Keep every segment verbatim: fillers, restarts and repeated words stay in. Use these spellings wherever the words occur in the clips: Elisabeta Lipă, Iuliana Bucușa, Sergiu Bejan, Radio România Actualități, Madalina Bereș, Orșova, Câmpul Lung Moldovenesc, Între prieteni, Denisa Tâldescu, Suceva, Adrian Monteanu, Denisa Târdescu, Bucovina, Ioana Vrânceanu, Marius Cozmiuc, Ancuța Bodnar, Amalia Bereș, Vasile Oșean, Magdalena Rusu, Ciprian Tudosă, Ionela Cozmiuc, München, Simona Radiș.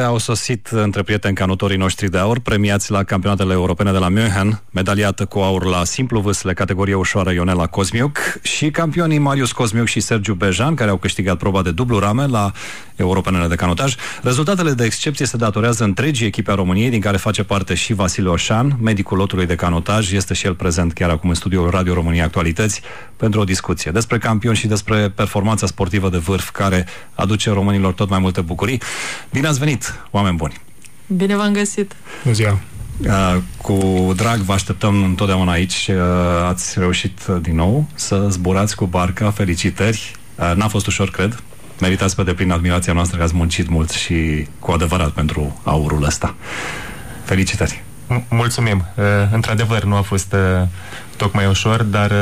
că au sosit între prieteni canotorii noștri de aur, premiați la campionatele europene de la München, medaliată cu aur la simplu vâsle, categorie ușoară Ionela Cozmiuc, și campionii Marius Cozmiuc și Sergiu Bejan, care au câștigat proba de dublu rame la europenele de canotaj. Rezultatele de excepție se datorează întregii echipe a României, din care face parte și Vasile Oșean, medicul lotului de canotaj, este și el prezent chiar acum în studioul Radio România Actualități pentru o discuție despre campioni și despre performanța sportivă de vârf care aduce românilor tot mai multe bucurii. Bine ați venit, oameni buni! Bine v-am găsit! Bună ziua! Cu drag vă așteptăm întotdeauna aici. Ați reușit din nou să zburați cu barca. Felicitări! N-a fost ușor, cred. Meritați pe deplin admirația noastră că ați muncit mult și cu adevărat pentru aurul ăsta. Felicitări! Mulțumim! Într-adevăr, nu a fost tocmai ușor, dar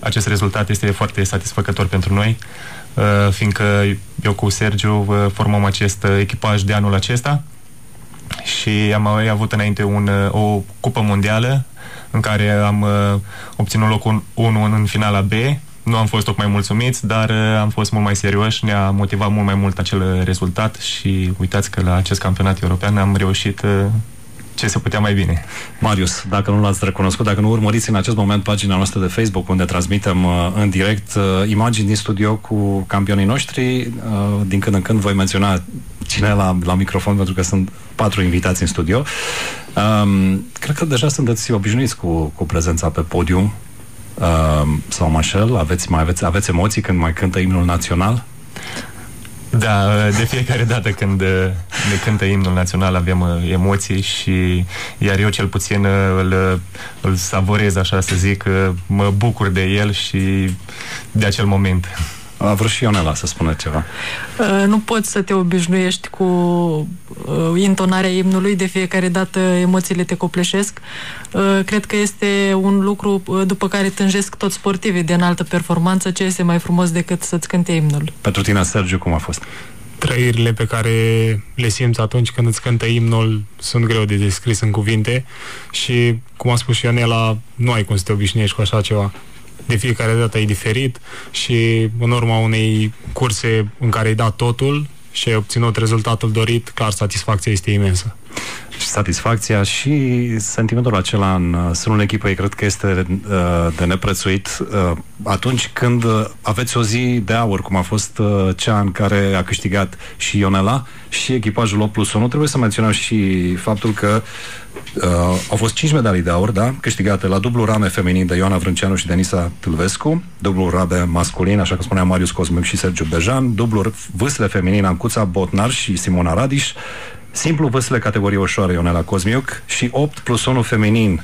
acest rezultat este foarte satisfăcător pentru noi, fiindcă eu cu Sergiu formăm acest echipaj de anul acesta și am avut înainte un, o cupă mondială în care am obținut locul unu în finala B. Nu am fost tocmai mulțumiți, dar am fost mult mai serioși, ne-a motivat mult mai mult acel rezultat și uitați că la acest campionat european am reușit ce se putea mai bine. Marius, dacă nu l-ați recunoscut, dacă nu urmăriți în acest moment pagina noastră de Facebook, unde transmitem uh, în direct uh, imagini din studio cu campionii noștri, uh, din când în când voi menționa cine la, la microfon, pentru că sunt patru invitați în studio. Uh, cred că deja sunteți obișnuiți cu, cu prezența pe podium, uh, sau mă înșel, aveți, mai aveți, aveți emoții când mai cântă imnul național? Da, de fiecare dată când ne cântă imnul național avem emoții și iar eu cel puțin îl, îl savorez, așa să zic, mă bucur de el și de acel moment. A vrut și Ionela să spună ceva. Nu poți să te obișnuiești cu intonarea imnului, de fiecare dată emoțiile te copleșesc. Cred că este un lucru după care tânjesc toți sportivii de înaltă performanță. Ce este mai frumos decât să-ți cânte imnul? Pentru tine, Sergiu, cum a fost? Trăirile pe care le simți atunci când îți cântă imnul sunt greu de descris în cuvinte și, cum a spus și Ionela, nu ai cum să te obișnuiești cu așa ceva. De fiecare dată e diferit și în urma unei curse în care ai dat totul și ai obținut rezultatul dorit, clar, satisfacția este imensă. Și satisfacția și sentimentul acela în sânul echipei cred că este de neprețuit atunci când aveți o zi de aur, cum a fost cea în care a câștigat și Ionela și echipajul opt plus unu. Trebuie să menționăm și faptul că Uh, au fost cinci medalii de aur, da? Câștigate la dublu rame feminin de Ioana Vrânceanu și Denisa Tâldescu, dublu rame masculin, așa cum spunea Marius Cozmiuc și Sergiu Bejan, dublu vâsle feminin Ancuța Bodnar și Simona Radiș, simplu vâsle categorie ușoară Ionela Cozmiuc și opt plus unu feminin.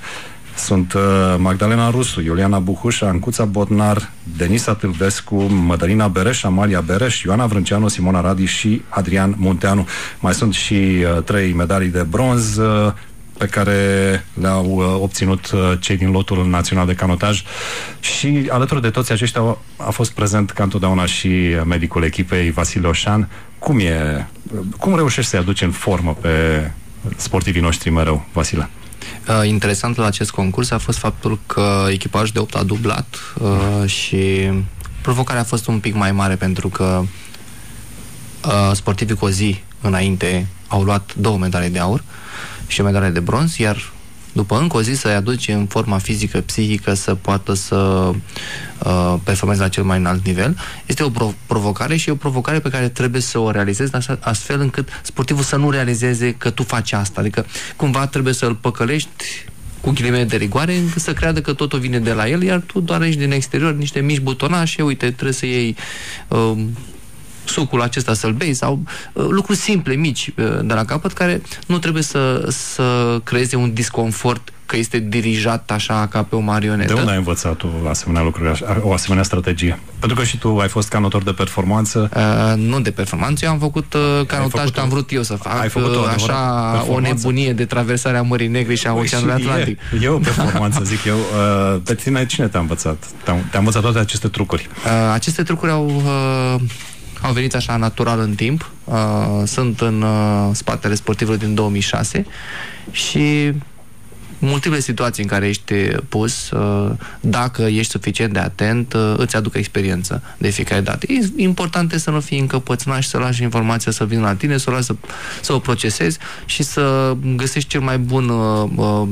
Sunt uh, Magdalena Rusu, Iuliana Bucușa, Ancuța Bodnar, Denisa Târdescu, Madalina Bereș, Amalia Bereș, Ioana Vrânceanu, Simona Radiș și Adrian Monteanu. Mai sunt și uh, trei medalii de bronz uh, pe care le-au uh, obținut uh, cei din lotul național de canotaj și alături de toți aceștia au, a fost prezent ca întotdeauna și uh, medicul echipei Vasile Oșean. Cum e? Cum reușești să-i aduci în formă pe sportivii noștri mereu, Vasile? Uh, interesant la acest concurs a fost faptul că echipajul de opt a dublat uh, și provocarea a fost un pic mai mare pentru că uh, sportivii cu o zi înainte au luat două medalii de aur și o medalie de bronz, iar după încă o zi să-i aduce în forma fizică, psihică, să poată să uh, performeze la cel mai înalt nivel. Este o prov- provocare și e o provocare pe care trebuie să o realizezi așa, astfel încât sportivul să nu realizeze că tu faci asta. Adică cumva trebuie să-l păcălești cu ghilimele de rigoare, încât să creadă că totul vine de la el, iar tu doar ești din exterior niște mici butonașe, uite, trebuie să iei Uh, sucul acesta să-l bei sau uh, lucruri simple, mici, uh, de la capăt, care nu trebuie să, să creeze un disconfort că este dirijat așa ca pe o marionetă. De unde ai învățat tu asemenea lucruri, o asemenea strategie? Pentru că și tu ai fost canotor de performanță. Uh, nu de performanță, eu am făcut uh, canotaj că am vrut eu să fac. Ai făcut o așa o nebunie de traversarea Mării Negre și a Oceanului Atlantic. E, e o performanță, zic eu. Uh, pe tine cine te-a învățat? Te-a învățat toate aceste trucuri? Uh, aceste trucuri au Uh, Au venit așa natural în timp. Sunt în spatele sportivului din două mii șase și multiple situații în care ești pus, dacă ești suficient de atent, îți aducă experiență de fiecare dată. E important să nu fii încăpățânat și să lași informația să vină la tine, să o, lași, să, să o procesezi și să găsești cel mai bun,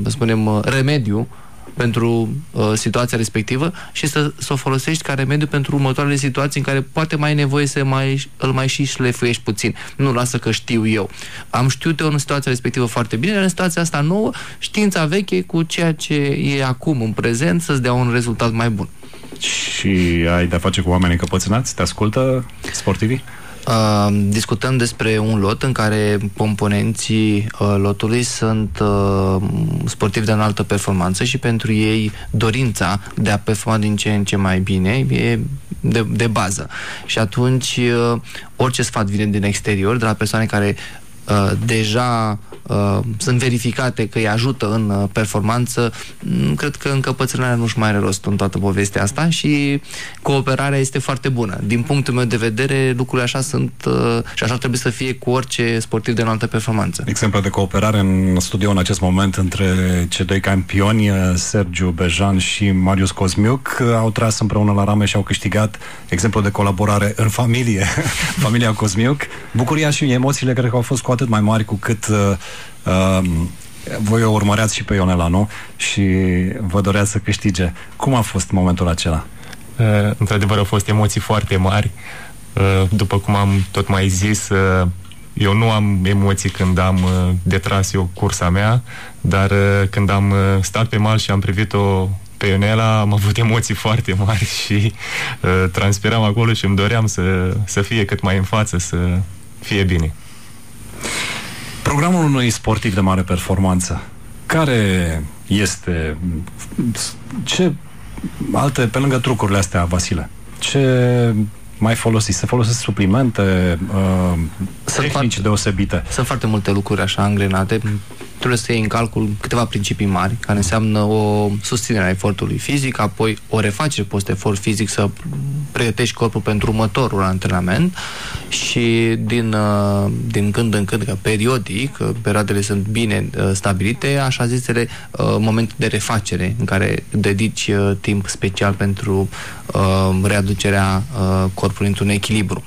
spunem, remediu pentru uh, situația respectivă și să, să o folosești ca remediu pentru următoarele situații în care poate mai ai nevoie să mai, îl mai și șlefuiești puțin. Nu, lasă că știu eu. Am știut eu în situația respectivă foarte bine, în situația asta nouă, știința veche cu ceea ce e acum în prezent să-ți dea un rezultat mai bun. Și ai de-a face cu oameni încăpățânați? Te ascultă sportivii? Uh, discutăm despre un lot în care componenții uh, lotului sunt uh, sportivi de înaltă performanță și pentru ei dorința de a performa din ce în ce mai bine e de, de bază. Și atunci uh, orice sfat vine din exterior, de la persoane care uh, deja uh, sunt verificate că îi ajută în uh, performanță, cred că încăpățânarea nu-și mai are rost în toată povestea asta și cooperarea este foarte bună. Din punctul meu de vedere, lucrurile așa sunt uh, și așa trebuie să fie cu orice sportiv de înaltă performanță. Exemplu de cooperare în studio în acest moment între cei doi campioni, Sergiu Bejan și Marius Cozmiuc, au tras împreună la rame și au câștigat exemplu de colaborare în familie, familia Cozmiuc. Bucuria și emoțiile cred că au fost cu atât mai mari cu cât uh, Um, voi o urmăreați și pe Ionela, nu? Și vă doreați să câștige. Cum a fost momentul acela? Uh, într-adevăr au fost emoții foarte mari. Uh, după cum am tot mai zis, uh, eu nu am emoții când am uh, detras eu cursa mea, dar uh, când am uh, stat pe mal și am privit-o pe Ionela, am avut emoții foarte mari și uh, transpiram acolo și îmi doream să, să fie cât mai în față, să fie bine. Programul unui sportiv de mare performanță, care este, ce alte, pe lângă trucurile astea, Vasile, ce mai folosiți? Se folosesc suplimente, uh, sunt tehnici deosebite? Sunt foarte multe lucruri așa angrenate. Trebuie să iei în calcul câteva principii mari, care înseamnă o susținere a efortului fizic, apoi o refacere post-efort fizic să pregătești corpul pentru următorul antrenament și din, din când în când, că periodic, perioadele sunt bine stabilite, așa zisele momente de refacere în care dedici timp special pentru readucerea corpului într-un echilibru.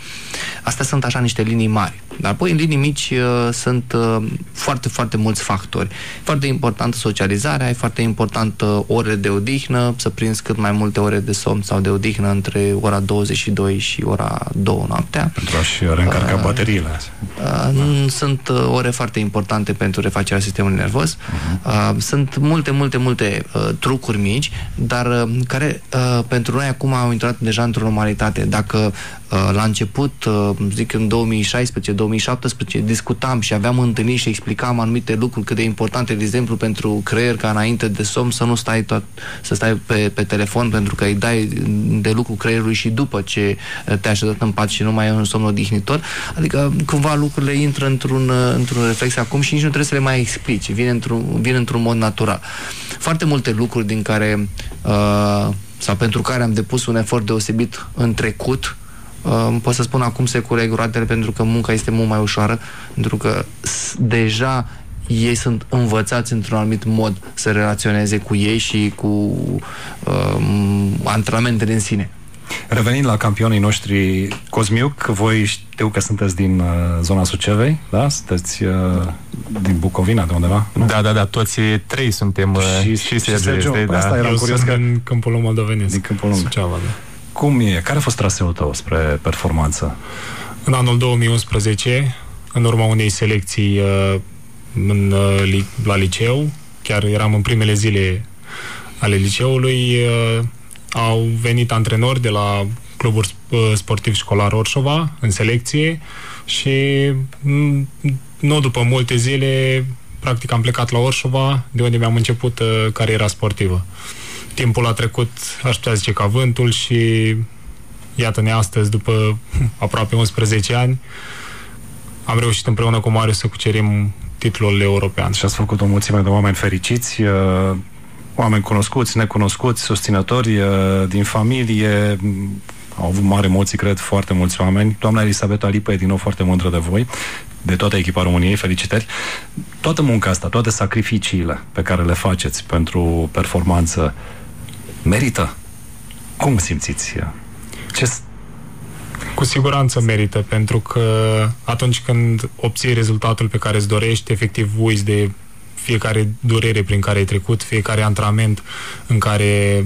Astea sunt așa niște linii mari. Dar apoi, în linii mici, sunt foarte, foarte mulți factori. Foarte importantă socializarea, e foarte importantă ore de odihnă, să prinzi cât mai multe ore de somn sau de odihnă între ora douăzeci și două și ora două noaptea. Pentru a-și reîncarca uh, bateriile. Uh, da. Sunt ore foarte importante pentru refacerea sistemului nervos. Uh-huh. Uh, sunt multe, multe, multe uh, trucuri mici, dar uh, care uh, pentru noi acum au intrat deja într-o normalitate. Dacă uh, la început, uh, zic în două mii șaisprezece două mii șaptesprezece, discutam și aveam întâlniri și explicam anumite lucruri cât de importante, de exemplu, pentru creier, ca înainte de somn să nu stai tot, să stai pe, pe telefon, pentru că îi dai de lucru creierului și după ce te-ai așezat în pat și nu mai e un somn odihnitor. Adică, cumva, lucrurile intră într-un, într-un reflex acum și nici nu trebuie să le mai explici. Vine într-un, vine într-un mod natural. Foarte multe lucruri din care uh, sau pentru care am depus un efort deosebit în trecut, pot să spun acum se cureg roadele, pentru că munca este mult mai ușoară, pentru că deja ei sunt învățați într-un anumit mod să relaționeze cu ei și cu um, antrenamentele în sine. Revenind la campionii noștri, Cozmiuc, voi știu că sunteți din uh, zona Sucevei, da? Sunteți uh, din Bucovina, de undeva? Nu? Da, da, da, toți trei suntem uh, și, și, și Sergiu. Da. Asta era curios că... din Câmpul Lung Moldovenesc. Din Câmpul Lung. Suceva, da. Cum e? Care a fost traseul tău spre performanță? În anul două mii unsprezece, în urma unei selecții uh, în, uh, la liceu, chiar eram în primele zile ale liceului, uh, au venit antrenori de la Clubul Sportiv Școlar Orșova în selecție și nu după multe zile, practic am plecat la Orșova, de unde mi-am început uh, cariera sportivă. Timpul a trecut, aș putea zice, ca vântul și iată-ne astăzi, după aproape unsprezece ani, am reușit împreună cu Marius să cucerim titlul european. Și ați făcut o mulțime de oameni fericiți, oameni cunoscuți, necunoscuți, susținători din familie. Au avut mari emoții, cred, foarte mulți oameni. Doamna Elisabeta Lipă e din nou foarte mândră de voi. de toată echipa României, felicitări. Toată munca asta, toate sacrificiile pe care le faceți pentru performanță, merită? Cum simțiți? Ce... Cu siguranță merită, pentru că atunci când obții rezultatul pe care îți dorești, efectiv uiți de fiecare durere prin care ai trecut, fiecare antrenament în care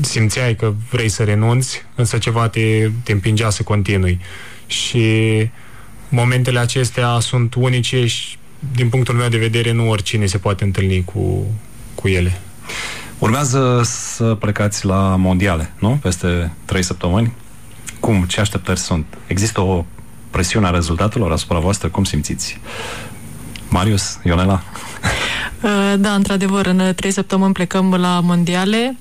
simțeai că vrei să renunți, însă ceva te, te împingea să continui. Și momentele acestea sunt unice și, din punctul meu de vedere, nu oricine se poate întâlni cu, cu ele. Urmează să plecați la mondiale, nu? Peste trei săptămâni. Cum? Ce așteptări sunt? Există o presiune a rezultatelor asupra voastră? Cum simțiți? Marius, Ionela? Da, într-adevăr, în trei săptămâni plecăm la mondiale.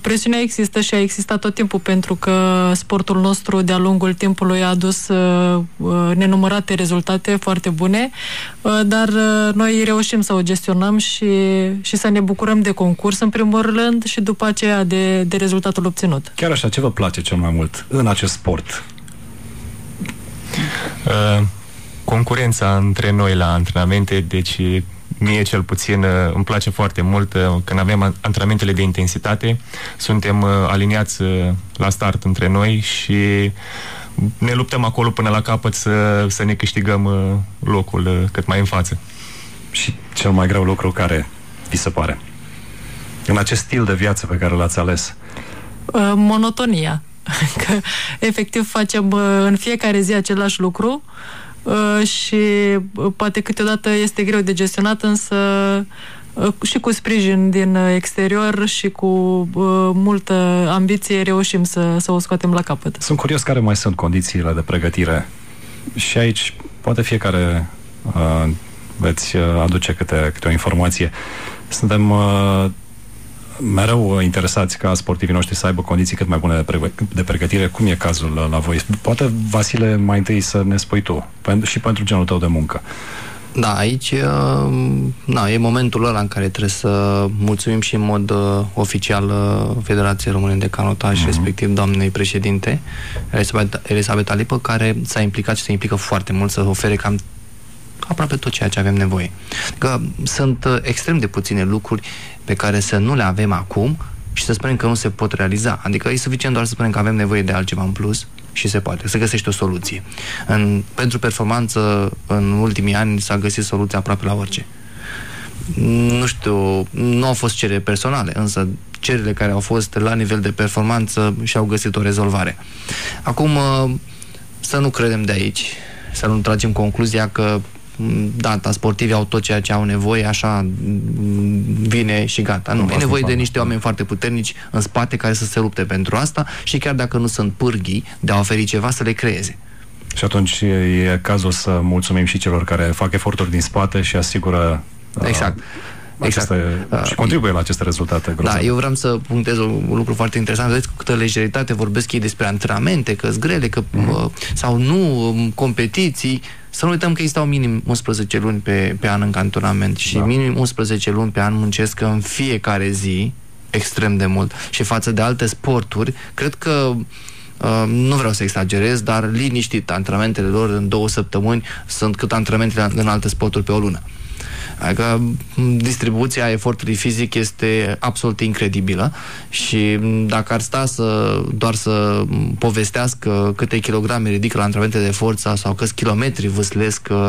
Presiunea există și a existat tot timpul, pentru că sportul nostru de-a lungul timpului a adus nenumărate rezultate foarte bune, dar noi reușim să o gestionăm și, și să ne bucurăm de concurs în primul rând și după aceea de, de rezultatul obținut. Chiar așa, ce vă place cel mai mult în acest sport? Uh, concurența între noi la antrenamente, deci mie cel puțin îmi place foarte mult când avem antrenamentele de intensitate, suntem aliniați la start între noi și ne luptăm acolo până la capăt să, să ne câștigăm locul cât mai în față. Și cel mai greu lucru care vi se pare în acest stil de viață pe care l-ați ales? Monotonia. Că efectiv facem în fiecare zi același lucru și poate câteodată este greu de gestionat, însă și cu sprijin din exterior și cu multă ambiție reușim să, să o scoatem la capăt. Sunt curios care mai sunt condițiile de pregătire și aici poate fiecare uh, veți aduce câte, câte o informație. Suntem uh, mereu interesați ca sportivii noștri să aibă condiții cât mai bune de pregătire. Cum e cazul la voi? Poate, Vasile, mai întâi să ne spui tu și pentru genul tău de muncă. Da, aici na, e momentul ăla în care trebuie să mulțumim și în mod oficial Federației Române de Canotaj, mm-hmm. respectiv doamnei președinte Elisabeta Lipă, care s-a implicat și se implică foarte mult să ofere cam aproape tot ceea ce avem nevoie. Că sunt extrem de puține lucruri pe care să nu le avem acum și să spunem că nu se pot realiza. Adică e suficient doar să spunem că avem nevoie de altceva în plus și se poate, să găsești o soluție. În, pentru performanță, în ultimii ani s-a găsit soluția aproape la orice. Nu știu, nu au fost cereri personale, însă cererile care au fost la nivel de performanță și-au găsit o rezolvare. Acum, să nu credem de aici, să nu tragem concluzia că da, sportivii au tot ceea ce au nevoie, așa vine și gata. Nu, nu e nevoie de niște oameni foarte puternici în spate care să se lupte pentru asta și chiar dacă nu sunt pârghii de a oferi ceva, să le creeze. Și atunci e cazul să mulțumim și celor care fac eforturi din spate și asigură exact. Aceste, exact. Și contribuie la aceste rezultate grozave. Da, eu vreau să punctez un lucru foarte interesant. Vedeți cu câtă lejeritate vorbesc ei despre antrenamente, că-s grele, că, mm-hmm. sau nu, competiții. Să nu uităm că ei stau minim unsprezece luni pe, pe an în cantonament și da. Minim unsprezece luni pe an muncesc în fiecare zi extrem de mult. Și față de alte sporturi, cred că Uh, nu vreau să exagerez, dar liniștit antrenamentele lor în două săptămâni sunt cât antrenamentele în alte sporturi pe o lună. Adică distribuția efortului fizic este absolut incredibilă și dacă ar sta să, doar să povestească câte kilograme ridică la antrenamentele de forță sau câți kilometri vâslesc uh,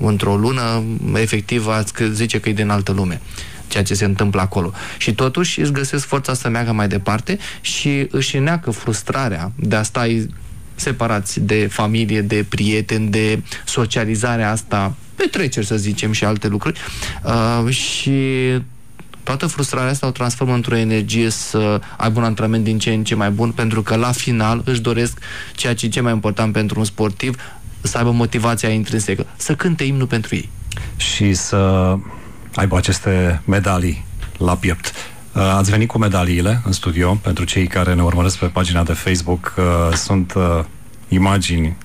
într-o lună, efectiv ați zice că e din altă lume ceea ce se întâmplă acolo. Și totuși își găsesc forța să meargă mai departe și își neacă frustrarea de a sta separați de familie, de prieteni, de socializarea asta, petreceri să zicem și alte lucruri. Uh, și toată frustrarea asta o transformă într-o energie să aibă un antrenament din ce în ce mai bun, pentru că la final își doresc ceea ce e cel mai important pentru un sportiv, să aibă motivația intrinsecă, să cânte imnul pentru ei. Și să aibă aceste medalii la piept. Ați venit cu medaliile în studio. Pentru cei care ne urmăresc pe pagina de Facebook, sunt imagini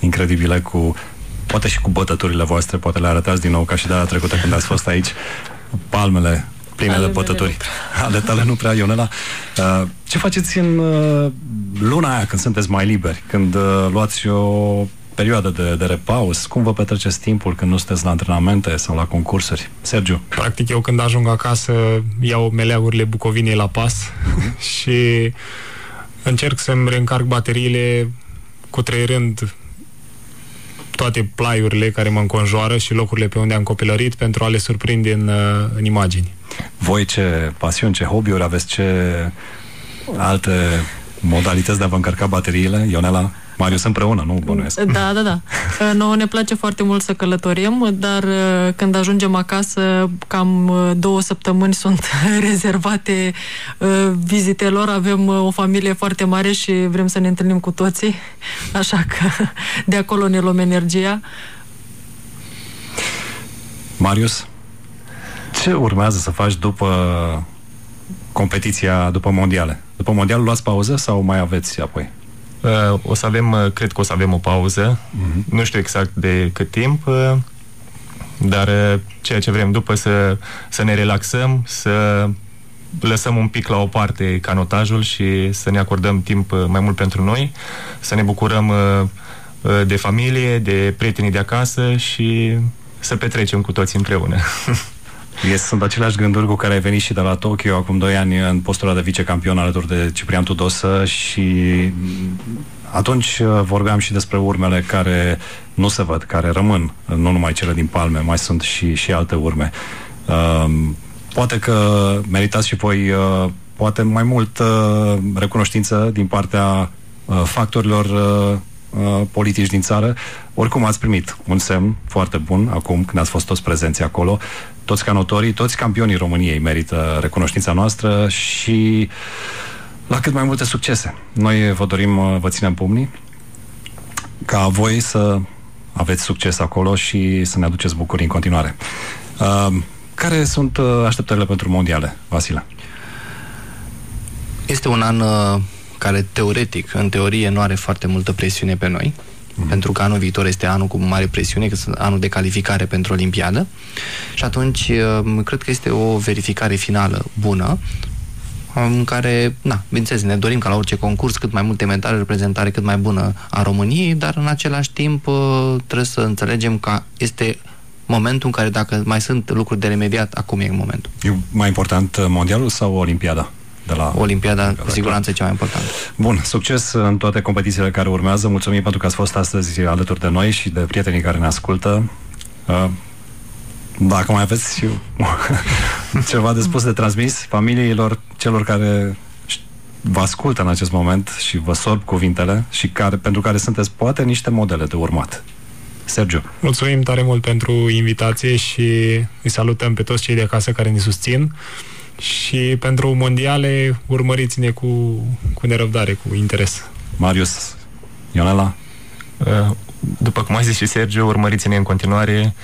incredibile cu, poate și cu bătăturile voastre, poate le arătați din nou ca și data trecută când ați fost aici, palmele pline ale de bătături. Ale tale nu prea, Ionela. Ce faceți în luna aia când sunteți mai liberi, când luați o perioadă de, de repaus, cum vă petreceți timpul când nu sunteți la antrenamente sau la concursuri? Sergiu? Practic eu când ajung acasă iau meleagurile Bucovinei la pas și încerc să-mi reîncarc bateriile cutreierând toate plaiurile care mă înconjoară și locurile pe unde am copilărit pentru a le surprinde în, în imagini. Voi ce pasiuni, ce hobby-uri aveți, ce alte modalități de a vă încărca bateriile? Ionela, Marius împreună, nu bănuiesc. Da, da, da. Noi ne place foarte mult să călătorim, dar când ajungem acasă, cam două săptămâni sunt rezervate vizitelor. Avem o familie foarte mare și vrem să ne întâlnim cu toții, așa că de acolo ne luăm energia. Marius, ce urmează să faci după competiția, după mondiale? După mondial luați pauză sau mai aveți apoi? Uh, o să avem, cred că o să avem o pauză, uh-huh. Nu știu exact de cât timp, uh, dar uh, ceea ce vrem după să, să ne relaxăm, să lăsăm un pic la o parte canotajul și să ne acordăm timp uh, mai mult pentru noi, să ne bucurăm uh, uh, de familie, de prietenii de acasă și să petrecem cu toți împreună. Sunt aceleași gânduri cu care ai venit și de la Tokyo acum doi ani în postura de vicecampion alături de Ciprian Tudosă și atunci vorbeam și despre urmele care nu se văd, care rămân, nu numai cele din palme, mai sunt și, și alte urme. Poate că meritați și voi poate mai mult recunoștință din partea factorilor politici din țară. Oricum ați primit un semn foarte bun acum când ați fost toți prezenți acolo. Toți canotorii, toți campionii României merită recunoștința noastră și la cât mai multe succese. Noi vă dorim, vă ținem pumnii ca voi să aveți succes acolo și să ne aduceți bucurii în continuare. Care sunt așteptările pentru mondiale, Vasile? Este un an care teoretic, în teorie, nu are foarte multă presiune pe noi, mm. pentru că anul viitor este anul cu mare presiune, că este anul de calificare pentru Olimpiadă. Și atunci, cred că este o verificare finală bună, în care, na, bineînțeles, ne dorim ca la orice concurs cât mai multe medale, reprezentare cât mai bună a României, dar în același timp trebuie să înțelegem că este momentul în care, dacă mai sunt lucruri de remediat, acum e momentul. E mai important mondialul sau Olimpiada? De la Olimpiada, Olimpiada, cu siguranță, e cea mai importantă. Bun, succes în toate competițiile care urmează. Mulțumim pentru că ați fost astăzi alături de noi și de prietenii care ne ascultă. Dacă mai aveți și ceva de spus, de transmis familiilor, celor care vă ascultă în acest moment și vă sorb cuvintele și care, pentru care sunteți poate niște modele de urmat. Sergiu. Mulțumim tare mult pentru invitație și îi salutăm pe toți cei de acasă care ne susțin. Și pentru mondiale, urmăriți-ne cu, cu nerăbdare, cu interes. Marius, Ionela? După cum a zis și Sergiu, urmăriți-ne în continuare,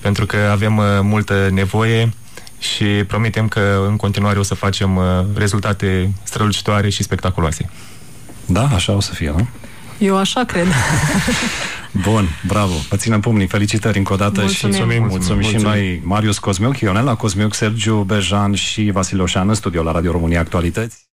pentru că avem multă nevoie și promitem că în continuare o să facem rezultate strălucitoare și spectaculoase. Da, așa o să fie, nu? Eu așa cred. Bun, bravo. Vă ținem pumnii. Felicitări încă o dată. Mulțumim. Și mulțumim, mulțumim, mulțumim și noi. Marius Cozmiuc, Ionela Cozmiuc, Sergiu Bejan și Vasile Oșean în studio la Radio România Actualități.